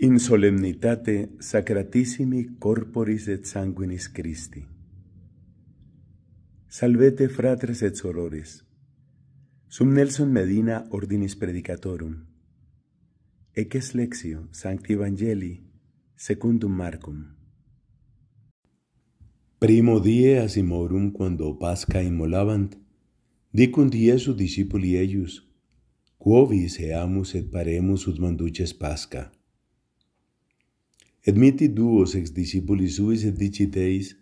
In solemnitate sacratissimi corporis et sanguinis Christi. Salvete fratres et sorores. Sum Nelson Medina ordinis predicatorum. Eques lexio Sancti Evangelii secundum Marcum. Primo die asimorum quando pasca immolabant, dicunt Iesu discipuli eius, quovis eamus et paremus ut manduces pasca. Et miti duos ex discipulis suis et dicit eis,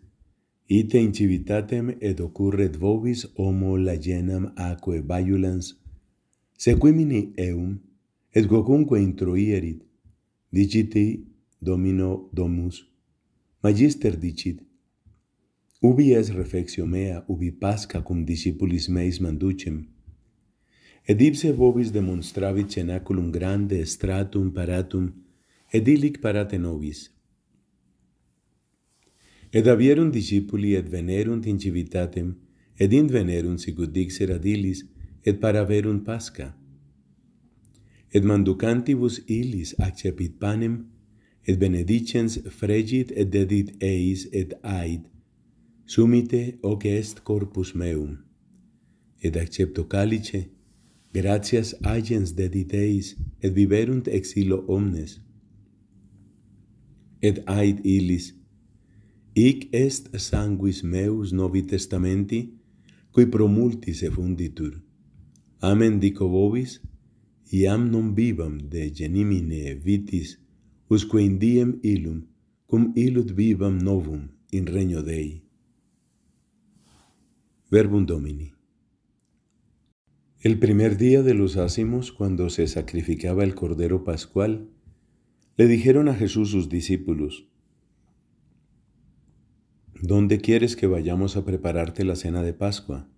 ite in civitatem et occurret vobis homo lagenam aquae violans, sequimini eum, et quocunque introierit, diciti Domino Domus, magister dicit, ubi es reflexio mea, ubi pasca cum discipulis meis manducem, et ipse vobis demonstravit cenaculum grande stratum paratum, et illic parate nobis. Et avierunt discipuli et venerunt in civitatem, et int venerunt sicut dixerat illis, et paraverunt pasca. Et manducantibus illis accepit panem, et benedicens fregit et dedit eis et ait, sumite hoc est corpus meum. Et accepto calice, gratias agens dedit eis, et viverunt exilo omnes. Et ait illis, hic est sanguis meus novi testamenti, cui promultis effunditur. Amen dico vobis, iam non vivam de genimine vitis, usque in diem illum, cum illut vivam novum in regno Dei. Verbum Domini. El primer día de los ácimos, cuando se sacrificaba el Cordero Pascual, le dijeron a Jesús sus discípulos, ¿dónde quieres que vayamos a prepararte la cena de Pascua?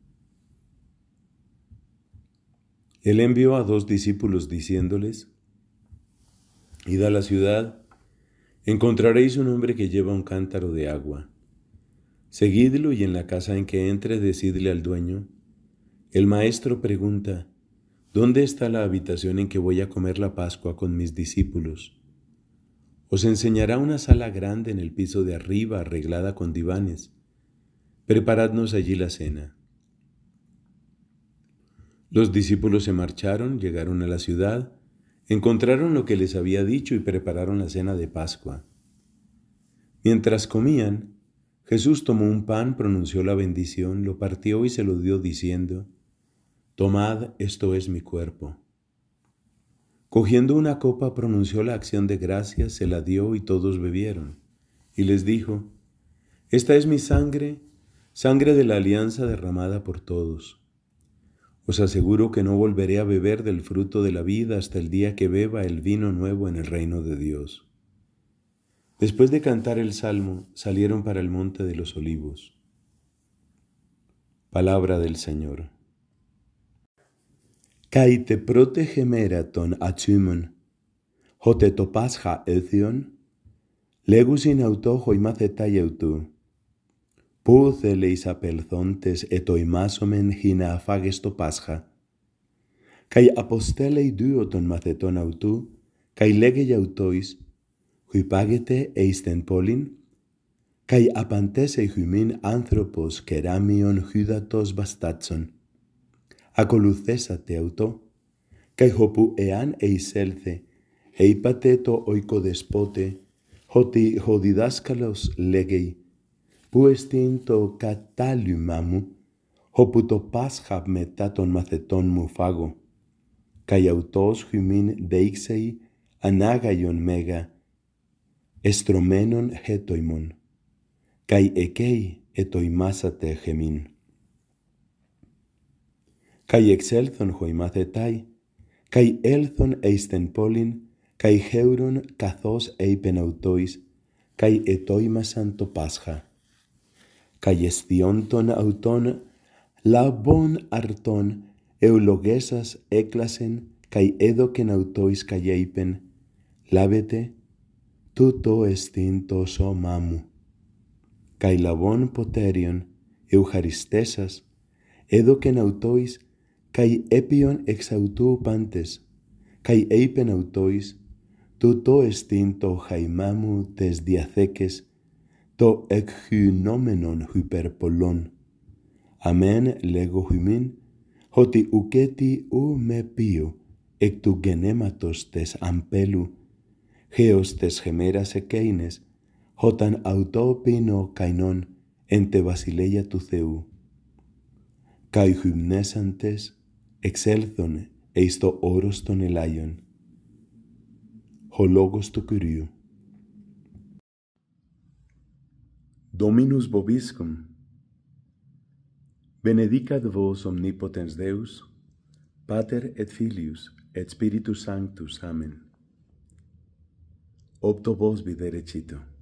Él envió a dos discípulos diciéndoles, id a la ciudad, encontraréis un hombre que lleva un cántaro de agua. Seguidlo y en la casa en que entre decidle al dueño, el maestro pregunta, ¿dónde está la habitación en que voy a comer la Pascua con mis discípulos? Os enseñará una sala grande en el piso de arriba, arreglada con divanes. Preparadnos allí la cena. Los discípulos se marcharon, llegaron a la ciudad, encontraron lo que les había dicho y prepararon la cena de Pascua. Mientras comían, Jesús tomó un pan, pronunció la bendición, lo partió y se lo dio diciendo, «Tomad, esto es mi cuerpo». Cogiendo una copa, pronunció la acción de gracias, se la dio y todos bebieron. Y les dijo, «Esta es mi sangre, sangre de la alianza derramada por todos. Os aseguro que no volveré a beber del fruto de la vida hasta el día que beba el vino nuevo en el reino de Dios». Después de cantar el salmo, salieron para el monte de los olivos. Palabra del Señor. Kai te protege meraton atzymon, hote to pascha ethion, legus in autojo imazetayeutu, puce leis apelzontes etoimasomen gina afages to pascha, kai apostelei duoton maceton autu, kai legei autois, hui pagete eisten polin, kai apantesei huimin anthropos keramion hydatos bastatson, ακολουθέσατε αυτό, καί όπου εάν εισέλθε, είπατε το οικοδεσπότε, ότι ο διδάσκαλος λέγει, που εστίν το κατάλυμά μου, όπου το Πάσχα μετά των μαθητών μου φάγω, καί αυτός χυμήν δεήξεει ανάγαγιον μέγα, εστρωμένον χέτοιμον, καί εκέι ετοιμάσατε χεμήν. Kai exelthon hoimathetai, kai elthon eisten polin, kai heuron kathos eipenautois, kai etoimasan to pascha. Kai estionton auton, labon arton, eulogesas eklasen, kai edoken autois kai eipen, labete, tuto estinto somamu. Kai labon poterion, eucharistesas, edoken autois, kai epion ex autu pantes, kai eipen autois, Τούτο εστίν το χαϊμά μου τες διαθέκες, το εκχυνόμενον υπερπολών. Αμέν λέγω χυμήν, ότι ουκέτι ου με πείο, εκ του γενέματος τες αμπέλου, χέος τες χεμέρας εκέινες, όταν αυτό πίνω καϊνών, εν τε βασιλεία του Θεού. Καί χυμνέσαντες, εξέλθον εις το όρος των ελάιων. Ο λόγος του Κυρίου. Dominus vobiscum. Benedicat vos omnipotens Deus, Pater et Filius et Spiritus Sanctus. Amen. Opto vos viderecito.